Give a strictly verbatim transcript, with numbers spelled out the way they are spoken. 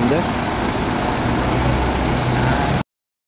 şimdi.